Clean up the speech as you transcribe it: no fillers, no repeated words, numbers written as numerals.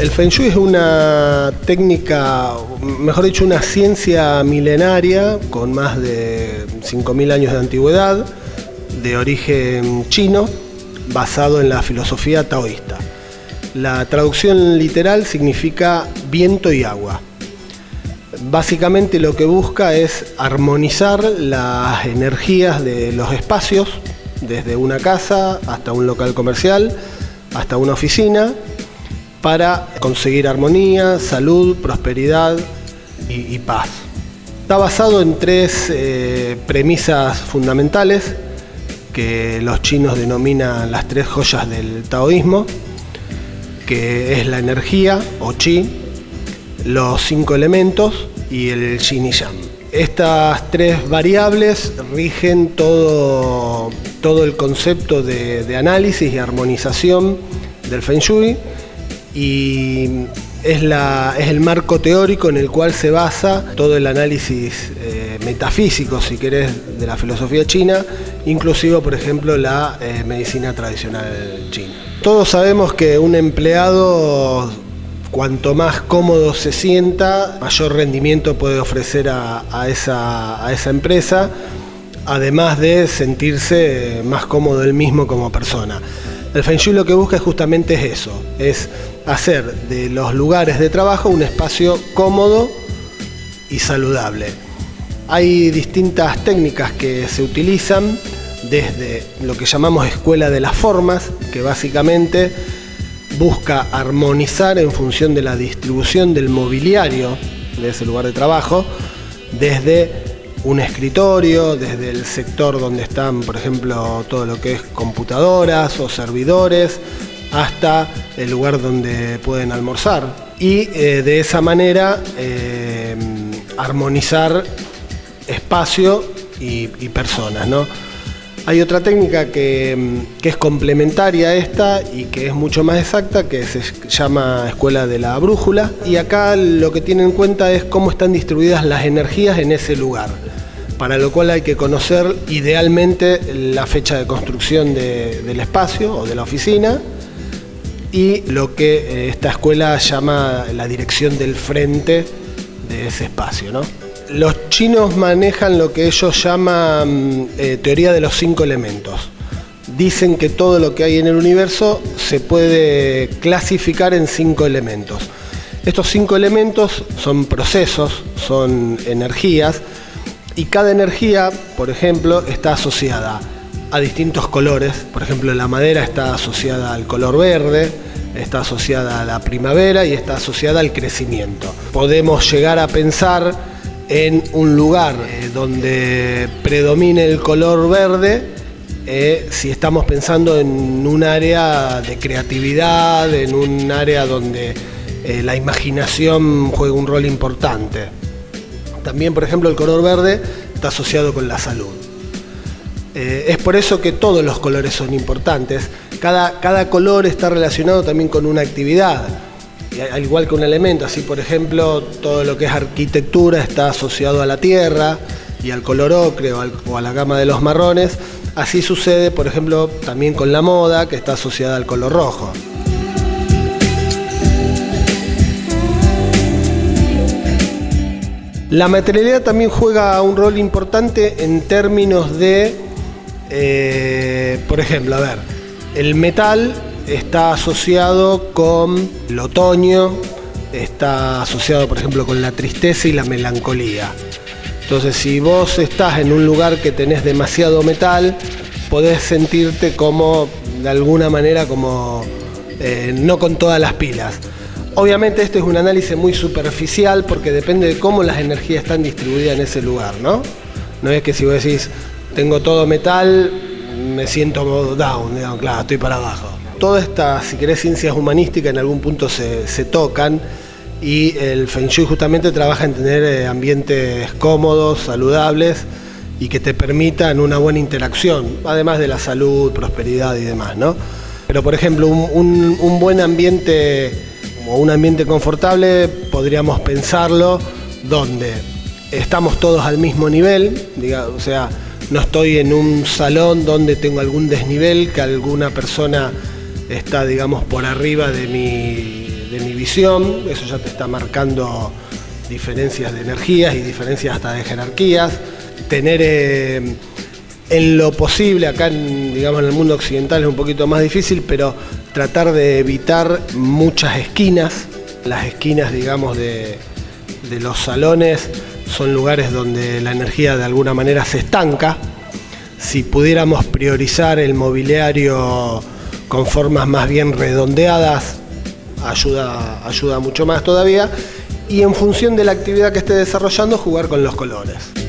El feng shui es una técnica, mejor dicho, una ciencia milenaria con más de 5.000 años de antigüedad, de origen chino, basado en la filosofía taoísta. La traducción literal significa viento y agua. Básicamente lo que busca es armonizar las energías de los espacios, desde una casa hasta un local comercial, hasta una oficina, para conseguir armonía, salud, prosperidad y paz. Está basado en tres premisas fundamentales que los chinos denominan las tres joyas del taoísmo, que es la energía o chi, los cinco elementos y el yin y yang. Estas tres variables rigen todo el concepto de análisis y armonización del feng shui, y es el marco teórico en el cual se basa todo el análisis metafísico, si querés, de la filosofía china, inclusive, por ejemplo, la medicina tradicional china. Todos sabemos que un empleado, cuanto más cómodo se sienta, mayor rendimiento puede ofrecer a esa empresa, además de sentirse más cómodo él mismo como persona. El feng shui lo que busca justamente es eso, es hacer de los lugares de trabajo un espacio cómodo y saludable. Hay distintas técnicas que se utilizan, desde lo que llamamos escuela de las formas, que básicamente busca armonizar en función de la distribución del mobiliario de ese lugar de trabajo, desde un escritorio, desde el sector donde están, por ejemplo, todo lo que es computadoras o servidores, hasta el lugar donde pueden almorzar. Y de esa manera armonizar espacio y personas, ¿no? Hay otra técnica que es complementaria a esta y que es mucho más exacta, que se llama Escuela de la Brújula, y acá lo que tiene en cuenta es cómo están distribuidas las energías en ese lugar, para lo cual hay que conocer idealmente la fecha de construcción del espacio o de la oficina, y lo que esta escuela llama la dirección del frente de ese espacio, ¿no? Los chinos manejan lo que ellos llaman teoría de los cinco elementos. Dicen que todo lo que hay en el universo se puede clasificar en cinco elementos. Estos cinco elementos son procesos, son energías, y cada energía, por ejemplo, está asociada a distintos colores. Por ejemplo, la madera está asociada al color verde, está asociada a la primavera y está asociada al crecimiento. Podemos llegar a pensar en un lugar donde predomine el color verde, si estamos pensando en un área de creatividad, en un área donde la imaginación juega un rol importante. También, por ejemplo, el color verde está asociado con la salud. Es por eso que todos los colores son importantes. Cada color está relacionado también con una actividad, al igual que un elemento. Así, por ejemplo, todo lo que es arquitectura está asociado a la tierra y al color ocre o a la gama de los marrones. Así sucede, por ejemplo, también con la moda, que está asociada al color rojo. La materialidad también juega un rol importante en términos de, por ejemplo, a ver, el metal está asociado con el otoño, está asociado, por ejemplo, con la tristeza y la melancolía. Entonces, si vos estás en un lugar que tenés demasiado metal, podés sentirte como, de alguna manera, como no con todas las pilas. Obviamente este es un análisis muy superficial, porque depende de cómo las energías están distribuidas en ese lugar, ¿no? No es que si vos decís, tengo todo metal, me siento down, claro, estoy para abajo. Todas estas, si querés, ciencias humanísticas en algún punto se tocan, y el feng shui justamente trabaja en tener ambientes cómodos, saludables y que te permitan una buena interacción, además de la salud, prosperidad y demás, ¿no? Pero, por ejemplo, un buen ambiente o un ambiente confortable podríamos pensarlo donde estamos todos al mismo nivel, digamos, o sea, no estoy en un salón donde tengo algún desnivel, que alguna persona está, digamos, por arriba de mi de mi visión, eso ya te está marcando diferencias de energías y diferencias hasta de jerarquías. Tener en lo posible, acá en, digamos, en el mundo occidental es un poquito más difícil, pero tratar de evitar muchas esquinas. Las esquinas, digamos, de los salones son lugares donde la energía de alguna manera se estanca. Si pudiéramos priorizar el mobiliario con formas más bien redondeadas, ayuda mucho más todavía. Y en función de la actividad que esté desarrollando, jugar con los colores.